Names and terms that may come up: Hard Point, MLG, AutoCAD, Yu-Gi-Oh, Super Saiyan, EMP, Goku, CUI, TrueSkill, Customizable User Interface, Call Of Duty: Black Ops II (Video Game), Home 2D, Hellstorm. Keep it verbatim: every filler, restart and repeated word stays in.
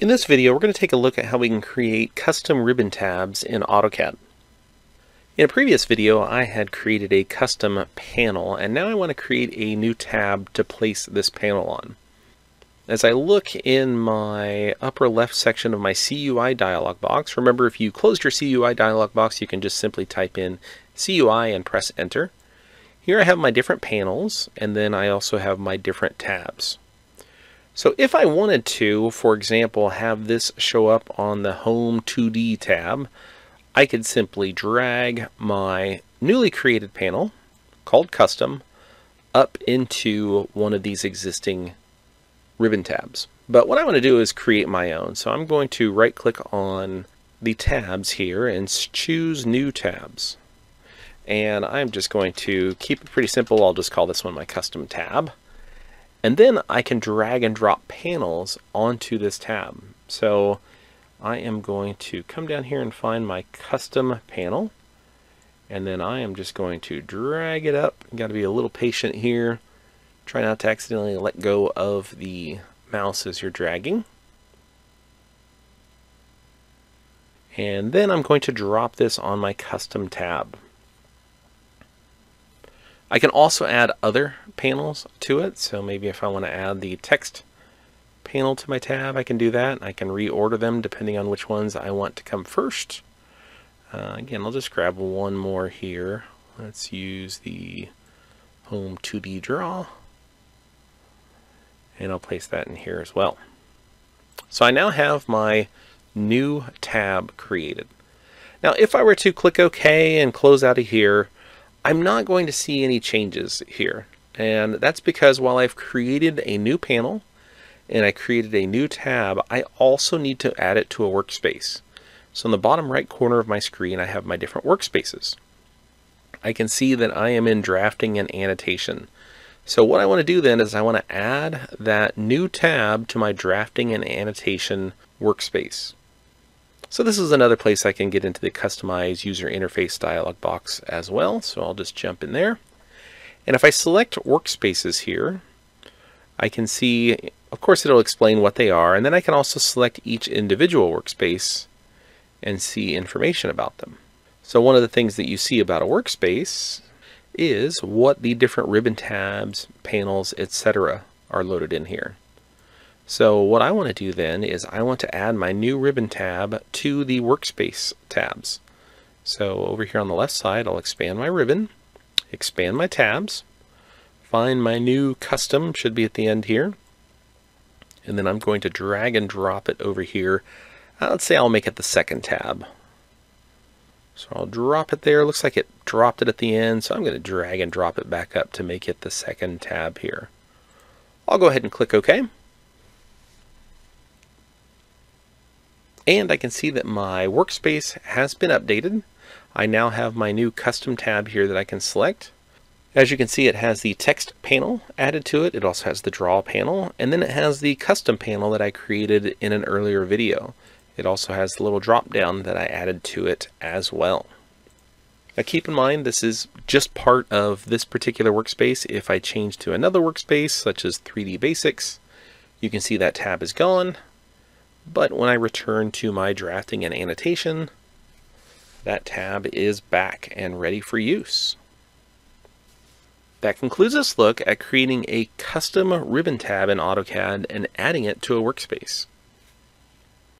In this video, we're going to take a look at how we can create custom ribbon tabs in AutoCAD. In a previous video, I had created a custom panel, and now I want to create a new tab to place this panel on. As I look in my upper left section of my C U I dialog box, remember if you closed your C U I dialog box, you can just simply type in C U I and press enter. Here I have my different panels, and then I also have my different tabs. So if I wanted to, for example, have this show up on the Home two D tab, I could simply drag my newly created panel, called Custom, up into one of these existing ribbon tabs. But what I want to do is create my own. So I'm going to right-click on the tabs here and choose New Tabs. And I'm just going to keep it pretty simple. I'll just call this one my Custom tab. And then I can drag and drop panels onto this tab. So I am going to come down here and find my custom panel. And then I am just going to drag it up. Got to be a little patient here. Try not to accidentally let go of the mouse as you're dragging. And then I'm going to drop this on my custom tab. I can also add other panels to it. So maybe if I want to add the text panel to my tab, I can do that. I can reorder them depending on which ones I want to come first. Uh, again, I'll just grab one more here. Let's use the Home two D Draw. And I'll place that in here as well. So I now have my new tab created. Now, if I were to click OK and close out of here, I'm not going to see any changes here, and that's because while I've created a new panel and I created a new tab, I also need to add it to a workspace. So in the bottom right corner of my screen, I have my different workspaces. I can see that I am in drafting and annotation. So what I want to do then is I want to add that new tab to my drafting and annotation workspace. So this is another place I can get into the Customize User Interface dialog box as well. So I'll just jump in there. And if I select Workspaces here, I can see, of course, it'll explain what they are. And then I can also select each individual workspace and see information about them. So one of the things that you see about a workspace is what the different ribbon tabs, panels, et cetera are loaded in here. So what I want to do then is I want to add my new ribbon tab to the workspace tabs. So over here on the left side, I'll expand my ribbon, expand my tabs, find my new custom, should be at the end here, and then I'm going to drag and drop it over here. Uh, let's say I'll make it the second tab. So I'll drop it there. Looks like it dropped it at the end, so I'm going to drag and drop it back up to make it the second tab here. I'll go ahead and click OK. And I can see that my workspace has been updated. I now have my new custom tab here that I can select. As you can see, it has the text panel added to it. It also has the draw panel, and then it has the custom panel that I created in an earlier video. It also has the little drop down that I added to it as well. Now keep in mind, this is just part of this particular workspace. If I change to another workspace, such as three D Basics, you can see that tab is gone. But when I return to my drafting and annotation, that tab is back and ready for use. That concludes this look at creating a custom ribbon tab in AutoCAD and adding it to a workspace.